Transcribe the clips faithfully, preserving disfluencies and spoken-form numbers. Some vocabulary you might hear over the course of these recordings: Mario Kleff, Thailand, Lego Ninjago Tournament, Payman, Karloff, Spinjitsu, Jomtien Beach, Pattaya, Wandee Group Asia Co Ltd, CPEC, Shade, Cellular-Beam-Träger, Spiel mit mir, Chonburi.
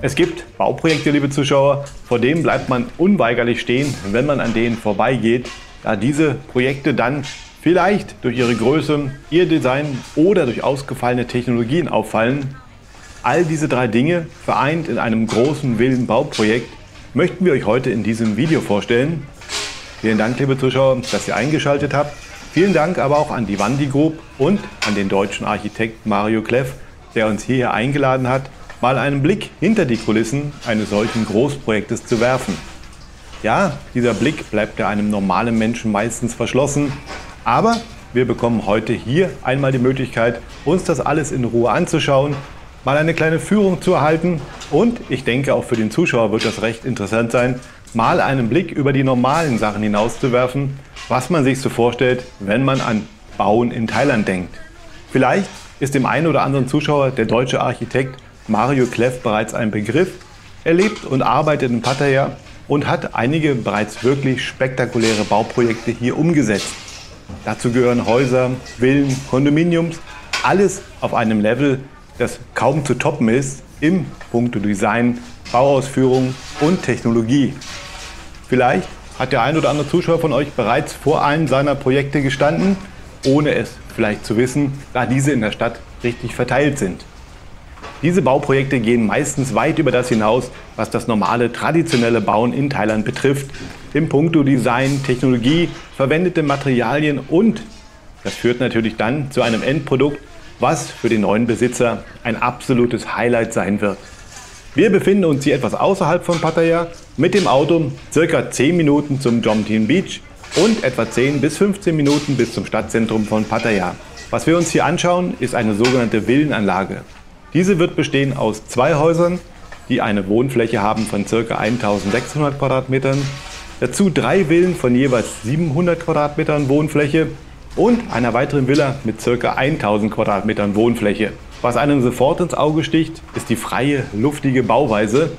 Es gibt Bauprojekte, liebe Zuschauer, vor denen bleibt man unweigerlich stehen, wenn man an denen vorbeigeht, da diese Projekte dann vielleicht durch ihre Größe, ihr Design oder durch ausgefallene Technologien auffallen. All diese drei Dinge vereint in einem großen, wilden Bauprojekt möchten wir euch heute in diesem Video vorstellen. Vielen Dank, liebe Zuschauer, dass ihr eingeschaltet habt. Vielen Dank aber auch an die Wandee Group und an den deutschen Architekten Mario Kleff, der uns hierher eingeladen hat, mal einen Blick hinter die Kulissen eines solchen Großprojektes zu werfen. Ja, dieser Blick bleibt ja einem normalen Menschen meistens verschlossen, aber wir bekommen heute hier einmal die Möglichkeit, uns das alles in Ruhe anzuschauen, mal eine kleine Führung zu erhalten und ich denke auch für den Zuschauer wird das recht interessant sein, mal einen Blick über die normalen Sachen hinaus zu werfen, was man sich so vorstellt, wenn man an Bauen in Thailand denkt. Vielleicht ist dem einen oder anderen Zuschauer der deutsche Architekt Mario Kleff bereits ein Begriff. Er lebt und arbeitet in Pattaya und hat einige bereits wirklich spektakuläre Bauprojekte hier umgesetzt. Dazu gehören Häuser, Villen, Kondominiums, alles auf einem Level, das kaum zu toppen ist im Punkto Design, Bauausführung und Technologie. Vielleicht hat der ein oder andere Zuschauer von euch bereits vor einem seiner Projekte gestanden, ohne es vielleicht zu wissen, da diese in der Stadt richtig verteilt sind. Diese Bauprojekte gehen meistens weit über das hinaus, was das normale, traditionelle Bauen in Thailand betrifft. Im Punkto Design, Technologie, verwendete Materialien und das führt natürlich dann zu einem Endprodukt, was für den neuen Besitzer ein absolutes Highlight sein wird. Wir befinden uns hier etwas außerhalb von Pattaya, mit dem Auto circa zehn Minuten zum Jomtien Beach und etwa zehn bis fünfzehn Minuten bis zum Stadtzentrum von Pattaya. Was wir uns hier anschauen, ist eine sogenannte Villenanlage. Diese wird bestehen aus zwei Häusern, die eine Wohnfläche haben von circa eintausendsechshundert Quadratmetern, dazu drei Villen von jeweils siebenhundert Quadratmetern Wohnfläche und einer weiteren Villa mit circa tausend Quadratmetern Wohnfläche. Was einem sofort ins Auge sticht, ist die freie, luftige Bauweise.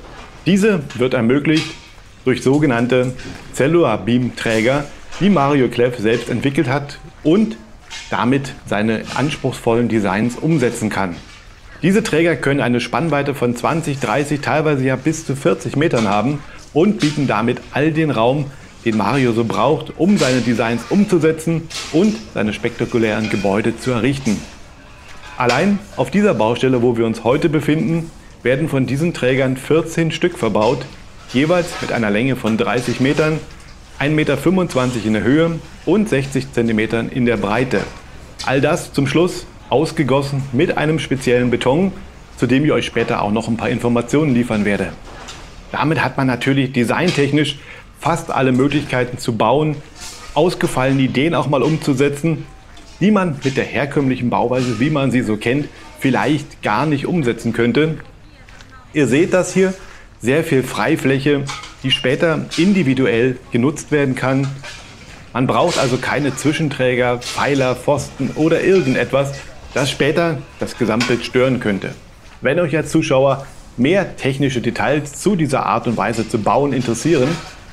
Diese wird ermöglicht durch sogenannte Cellular-Beam-Träger, die Mario Kleff selbst entwickelt hat und damit seine anspruchsvollen Designs umsetzen kann. Diese Träger können eine Spannweite von zwanzig, dreißig, teilweise ja bis zu vierzig Metern haben und bieten damit all den Raum, den Mario so braucht, um seine Designs umzusetzen und seine spektakulären Gebäude zu errichten. Allein auf dieser Baustelle, wo wir uns heute befinden, werden von diesen Trägern vierzehn Stück verbaut, jeweils mit einer Länge von dreißig Metern, ein Komma fünfundzwanzig Meter in der Höhe und sechzig Zentimeter in der Breite. All das zum Schluss ausgegossen mit einem speziellen Beton, zu dem ich euch später auch noch ein paar Informationen liefern werde. Damit hat man natürlich designtechnisch fast alle Möglichkeiten zu bauen, ausgefallene Ideen auch mal umzusetzen, die man mit der herkömmlichen Bauweise, wie man sie so kennt, vielleicht gar nicht umsetzen könnte. Ihr seht das hier, sehr viel Freifläche, die später individuell genutzt werden kann. Man braucht also keine Zwischenträger, Pfeiler, Pfosten oder irgendetwas, das später das Gesamtbild stören könnte. Wenn euch als Zuschauer mehr technische Details zu dieser Art und Weise zu bauen interessieren,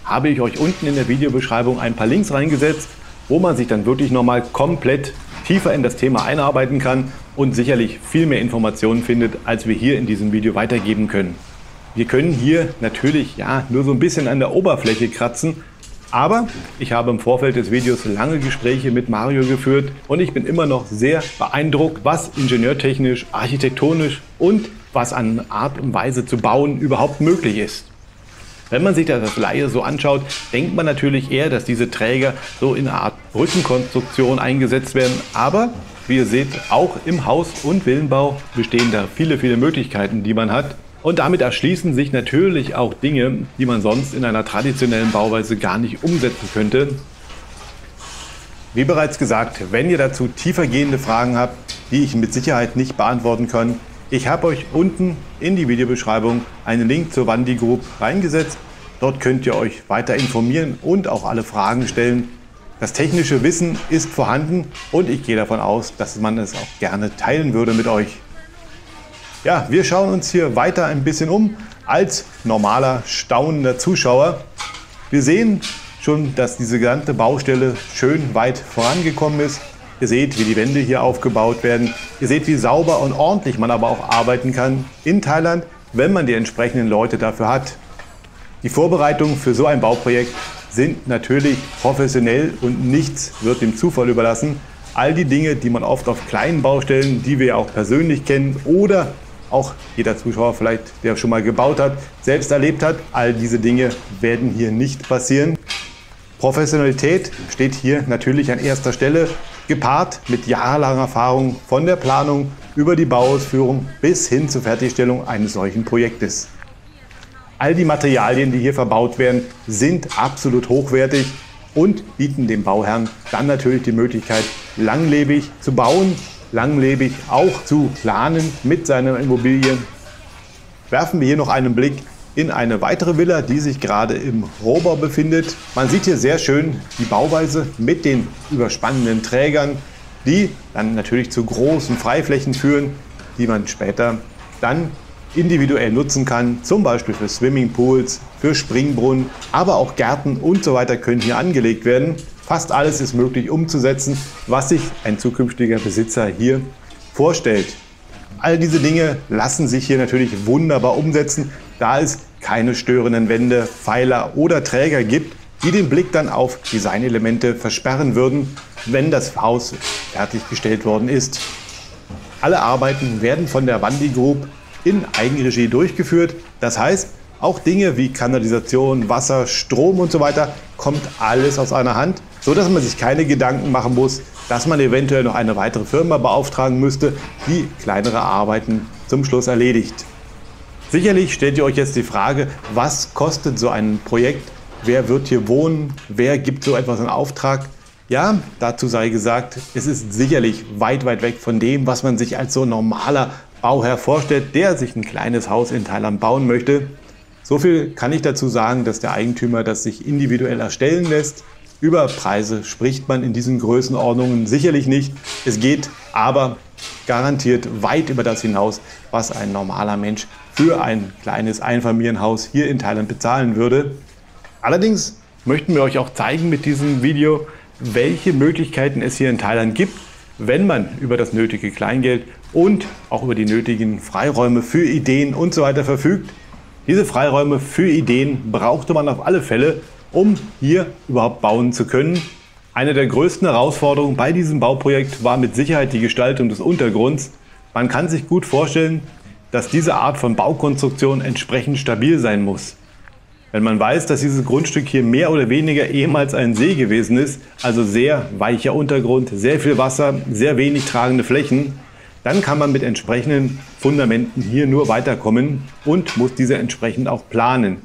habe ich euch unten in der Videobeschreibung ein paar Links reingesetzt, wo man sich dann wirklich nochmal komplett tiefer in das Thema einarbeiten kann und sicherlich viel mehr Informationen findet, als wir hier in diesem Video weitergeben können. Wir können hier natürlich ja nur so ein bisschen an der Oberfläche kratzen, aber ich habe im Vorfeld des Videos lange Gespräche mit Mario geführt und ich bin immer noch sehr beeindruckt, was ingenieurtechnisch, architektonisch und was an Art und Weise zu bauen überhaupt möglich ist. Wenn man sich das als Laie so anschaut, denkt man natürlich eher, dass diese Träger so in einer Art Brückenkonstruktion eingesetzt werden. Aber wie ihr seht, auch im Haus- und Villenbau bestehen da viele, viele Möglichkeiten, die man hat. Und damit erschließen sich natürlich auch Dinge, die man sonst in einer traditionellen Bauweise gar nicht umsetzen könnte. Wie bereits gesagt, wenn ihr dazu tiefergehende Fragen habt, die ich mit Sicherheit nicht beantworten kann, ich habe euch unten in die Videobeschreibung einen Link zur Wandee Group reingesetzt. Dort könnt ihr euch weiter informieren und auch alle Fragen stellen. Das technische Wissen ist vorhanden und ich gehe davon aus, dass man es auch gerne teilen würde mit euch. Ja, wir schauen uns hier weiter ein bisschen um als normaler, staunender Zuschauer. Wir sehen schon, dass diese gesamte Baustelle schön weit vorangekommen ist. Ihr seht, wie die Wände hier aufgebaut werden. Ihr seht, wie sauber und ordentlich man aber auch arbeiten kann in Thailand, wenn man die entsprechenden Leute dafür hat. Die Vorbereitungen für so ein Bauprojekt sind natürlich professionell und nichts wird dem Zufall überlassen. All die Dinge, die man oft auf kleinen Baustellen, die wir ja auch persönlich kennen oder auch jeder Zuschauer vielleicht, der schon mal gebaut hat, selbst erlebt hat, all diese Dinge werden hier nicht passieren. Professionalität steht hier natürlich an erster Stelle, gepaart mit jahrelanger Erfahrung von der Planung über die Bauausführung bis hin zur Fertigstellung eines solchen Projektes. All die Materialien, die hier verbaut werden, sind absolut hochwertig und bieten dem Bauherrn dann natürlich die Möglichkeit, langlebig zu bauen, langlebig auch zu planen mit seiner Immobilie. Werfen wir hier noch einen Blick in eine weitere Villa, die sich gerade im Rohbau befindet. Man sieht hier sehr schön die Bauweise mit den überspannenden Trägern, die dann natürlich zu großen Freiflächen führen, die man später dann individuell nutzen kann, zum Beispiel für Swimmingpools, für Springbrunnen, aber auch Gärten und so weiter können hier angelegt werden. Fast alles ist möglich umzusetzen, was sich ein zukünftiger Besitzer hier vorstellt. All diese Dinge lassen sich hier natürlich wunderbar umsetzen, da es keine störenden Wände, Pfeiler oder Träger gibt, die den Blick dann auf Designelemente versperren würden, wenn das Haus fertiggestellt worden ist. Alle Arbeiten werden von der Wandee Group in Eigenregie durchgeführt. Das heißt, auch Dinge wie Kanalisation, Wasser, Strom und so weiter kommt alles aus einer Hand, so dass man sich keine Gedanken machen muss, dass man eventuell noch eine weitere Firma beauftragen müsste, die kleinere Arbeiten zum Schluss erledigt. Sicherlich stellt ihr euch jetzt die Frage, was kostet so ein Projekt? Wer wird hier wohnen? Wer gibt so etwas in Auftrag? Ja, dazu sei gesagt, es ist sicherlich weit, weit weg von dem, was man sich als so normaler Bauherr vorstellt, der sich ein kleines Haus in Thailand bauen möchte. So viel kann ich dazu sagen, dass der Eigentümer das sich individuell erstellen lässt. Über Preise spricht man in diesen Größenordnungen sicherlich nicht. Es geht aber garantiert weit über das hinaus, was ein normaler Mensch für ein kleines Einfamilienhaus hier in Thailand bezahlen würde. Allerdings möchten wir euch auch zeigen mit diesem Video, welche Möglichkeiten es hier in Thailand gibt, wenn man über das nötige Kleingeld und auch über die nötigen Freiräume für Ideen und so weiter verfügt. Diese Freiräume für Ideen brauchte man auf alle Fälle, um hier überhaupt bauen zu können. Eine der größten Herausforderungen bei diesem Bauprojekt war mit Sicherheit die Gestaltung des Untergrunds. Man kann sich gut vorstellen, dass diese Art von Baukonstruktion entsprechend stabil sein muss. Wenn man weiß, dass dieses Grundstück hier mehr oder weniger ehemals ein See gewesen ist, also sehr weicher Untergrund, sehr viel Wasser, sehr wenig tragende Flächen, dann kann man mit entsprechenden Fundamenten hier nur weiterkommen und muss diese entsprechend auch planen.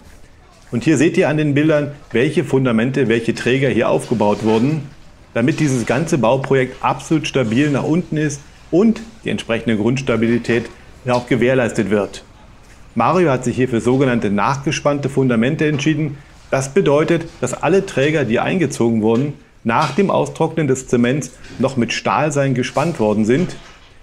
Und hier seht ihr an den Bildern, welche Fundamente, welche Träger hier aufgebaut wurden, damit dieses ganze Bauprojekt absolut stabil nach unten ist und die entsprechende Grundstabilität auch gewährleistet wird. Mario hat sich hier für sogenannte nachgespannte Fundamente entschieden. Das bedeutet, dass alle Träger, die eingezogen wurden, nach dem Austrocknen des Zements noch mit Stahlseilen gespannt worden sind,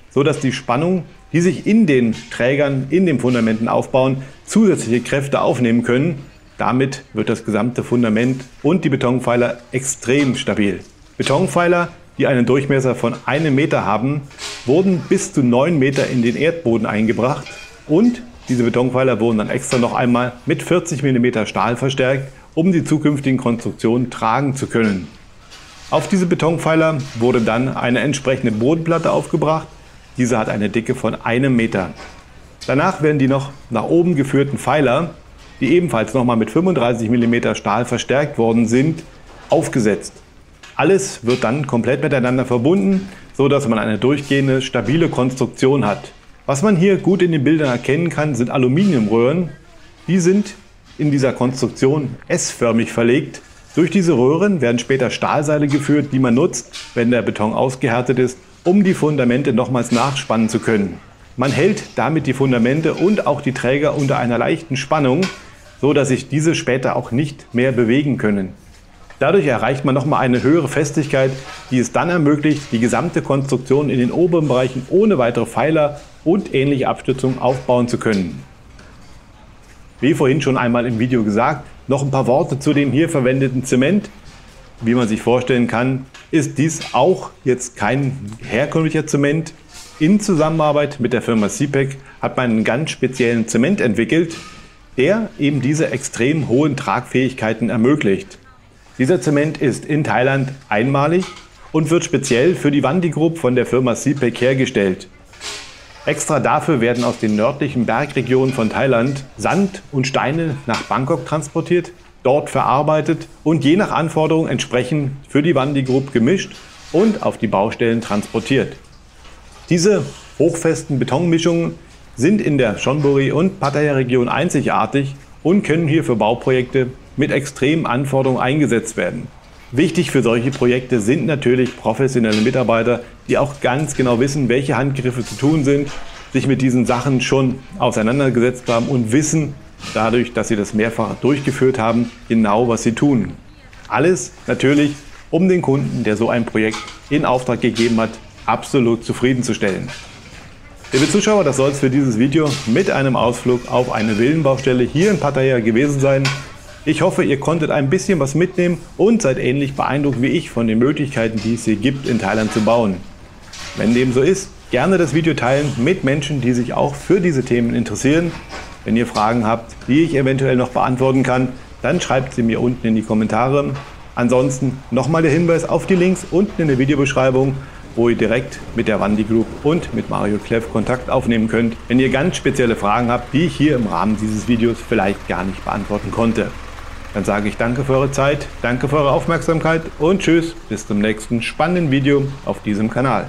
sodass die Spannung, die sich in den Trägern, in den Fundamenten aufbauen, zusätzliche Kräfte aufnehmen können. Damit wird das gesamte Fundament und die Betonpfeiler extrem stabil. Betonpfeiler, die einen Durchmesser von einem Meter haben, wurden bis zu neun Meter in den Erdboden eingebracht und diese Betonpfeiler wurden dann extra noch einmal mit vierzig Millimeter Stahl verstärkt, um die zukünftigen Konstruktionen tragen zu können. Auf diese Betonpfeiler wurde dann eine entsprechende Bodenplatte aufgebracht. Diese hat eine Dicke von einem Meter. Danach werden die noch nach oben geführten Pfeiler, die ebenfalls nochmal mit fünfunddreißig Millimeter Stahl verstärkt worden sind, aufgesetzt. Alles wird dann komplett miteinander verbunden, sodass man eine durchgehende, stabile Konstruktion hat. Was man hier gut in den Bildern erkennen kann, sind Aluminiumröhren. Die sind in dieser Konstruktion S-förmig verlegt. Durch diese Röhren werden später Stahlseile geführt, die man nutzt, wenn der Beton ausgehärtet ist, um die Fundamente nochmals nachspannen zu können. Man hält damit die Fundamente und auch die Träger unter einer leichten Spannung, so dass sich diese später auch nicht mehr bewegen können. Dadurch erreicht man nochmal eine höhere Festigkeit, die es dann ermöglicht, die gesamte Konstruktion in den oberen Bereichen ohne weitere Pfeiler und ähnliche Abstützungen aufbauen zu können. Wie vorhin schon einmal im Video gesagt, noch ein paar Worte zu dem hier verwendeten Zement. Wie man sich vorstellen kann, ist dies auch jetzt kein herkömmlicher Zement. In Zusammenarbeit mit der Firma C P E C hat man einen ganz speziellen Zement entwickelt, der eben diese extrem hohen Tragfähigkeiten ermöglicht. Dieser Zement ist in Thailand einmalig und wird speziell für die Wandee Group von der Firma C P E C hergestellt. Extra dafür werden aus den nördlichen Bergregionen von Thailand Sand und Steine nach Bangkok transportiert, dort verarbeitet und je nach Anforderung entsprechend für die Wandee Group gemischt und auf die Baustellen transportiert. Diese hochfesten Betonmischungen sind in der Chonburi- und Pattaya-Region einzigartig und können hier für Bauprojekte mit extremen Anforderungen eingesetzt werden. Wichtig für solche Projekte sind natürlich professionelle Mitarbeiter, die auch ganz genau wissen, welche Handgriffe zu tun sind, sich mit diesen Sachen schon auseinandergesetzt haben und wissen, dadurch, dass sie das mehrfach durchgeführt haben, genau was sie tun. Alles natürlich, um den Kunden, der so ein Projekt in Auftrag gegeben hat, absolut zufriedenzustellen. Liebe Zuschauer, das soll es für dieses Video mit einem Ausflug auf eine Villenbaustelle hier in Pattaya gewesen sein. Ich hoffe, ihr konntet ein bisschen was mitnehmen und seid ähnlich beeindruckt wie ich von den Möglichkeiten, die es hier gibt, in Thailand zu bauen. Wenn dem so ist, gerne das Video teilen mit Menschen, die sich auch für diese Themen interessieren. Wenn ihr Fragen habt, die ich eventuell noch beantworten kann, dann schreibt sie mir unten in die Kommentare. Ansonsten nochmal der Hinweis auf die Links unten in der Videobeschreibung, wo ihr direkt mit der Wandee Group und mit Mario Kleff Kontakt aufnehmen könnt, wenn ihr ganz spezielle Fragen habt, die ich hier im Rahmen dieses Videos vielleicht gar nicht beantworten konnte. Dann sage ich danke für eure Zeit, danke für eure Aufmerksamkeit und tschüss, bis zum nächsten spannenden Video auf diesem Kanal.